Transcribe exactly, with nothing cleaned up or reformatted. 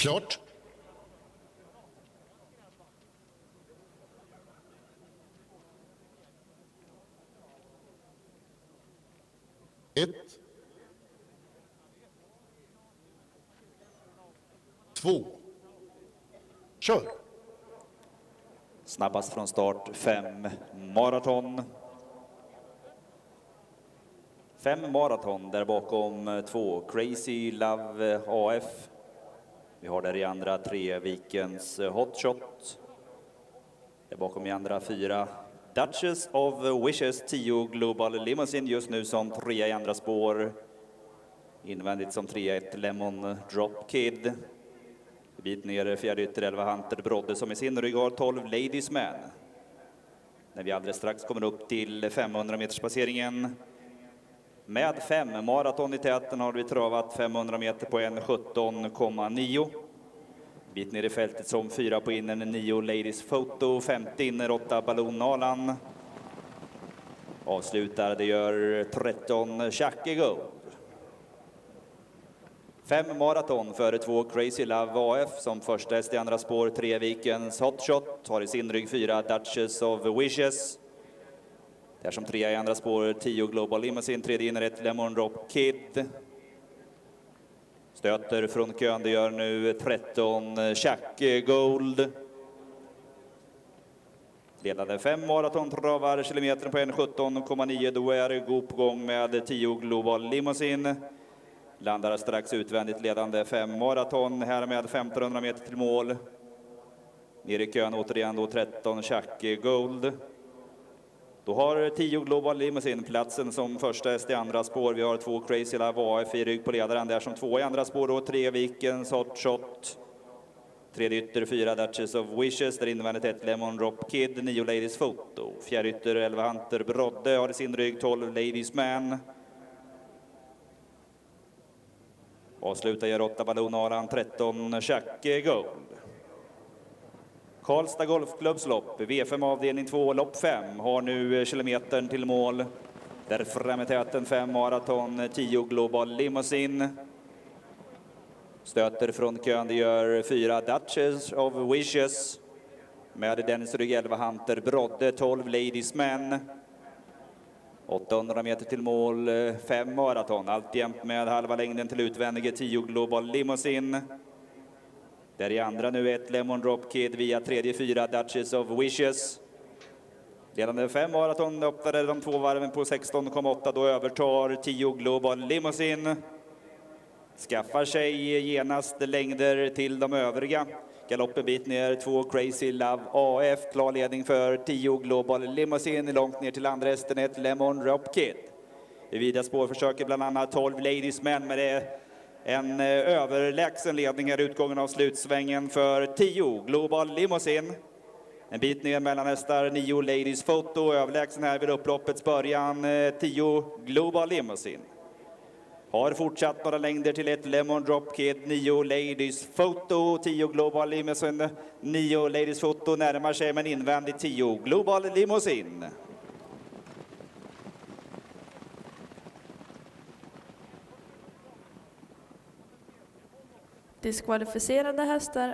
Klart. Ett. Två. Kör. Snabbast från start. Fem. Maraton. Fem maraton där bakom två. Crazy Love A F. Vi har där i andra tre Vikens Hotshot. Där bakom i andra fyra. Duchess of Wishes tio. Global Limousine just nu som trea i andra spår. Invändigt som trea ett Lemon Drop Kid. Bit ner fjärde ytter elva Hunter Brodde som i sin rygg har tolv Ladies Man. När vi alldeles strax kommer upp till femhundra meterspasseringen. Med fem maraton i täten har vi travat femhundra meter på en sjutton komma nio. Bit ner i fältet som fyra på inner nio Ladies Photo, femte inner åtta Baloo Nalan. Avslutar det gör tretton Tjacke Gold. Fem maraton före två Crazy Love A F som första häst i andra spår. Tre Vikens Hotshot har i sin rygg fyra Duchess of Wishes. Där som trea i andra spår tio Global Limousine. Tredje inner ett Lemon Drop Kid. Stöter från kön. Det gör nu tretton Tjacke Gold. Ledande fem maraton travar kilometern på en sjutton komma nio. Då är god på gång med tio Global Limousine. Landar strax utvändigt ledande fem maraton här med femtonhundra meter till mål. Nere i kön återigen då tretton Tjacke Gold. Då har tio Global Limousine platsen som första häst i andra spår. Vi har två Crazy Love A F i rygg på ledaren där som två i andra spår och tre Vikens Hotshot. Tredje ytter fyra Duchess of Wishes där invändigt ett Lemon Drop Kid, nio Ladies Photo. Fjärde ytter elva Hunter Brodde har i sin rygg tolv Ladies Man. Avslutar gör åtta Baloo Nalan, tretton Tjacke Gold. Falsta golfklubbslopp, V fem avdelning två, lopp fem, har nu kilometern till mål. Där framme täten fem maraton, tio Global Limousine. Stöter från kön, det gör fyra Duchess of Wishes. Med Dennis rygg elva Hunter Brodde, tolv Ladies Man. åttahundra meter till mål, fem maraton, allt jämt med halva längden till utvändige tio Global Limousine. Där i andra nu ett Lemon Drop Kid via tredje fyra Duchess of Wishes. Ledande fem maraton öppnade de två varven på sexton komma åtta. Då övertar tio Global Limousine. Skaffar sig genast längder till de övriga. Galoppen bit ner två Crazy Love A F. Klar ledning för tio Global Limousine. Långt ner till andra hästen ett Lemon Drop Kid. I vida spår försöker bland annat tolv Ladies Man med det. En överlägsen ledning är utgången av slutsvängen för tio Global Limousine. En bit ner mellan hästar nio Ladies Photo. Överlägsen här vid upploppets början tio Global Limousine. Har fortsatt några längder till ett Lemon Drop Kid, nio Ladies Photo, tio Global Limousine. nio Ladies Photo närmar sig men invändigt tio Global Limousine. Diskvalificerade hästar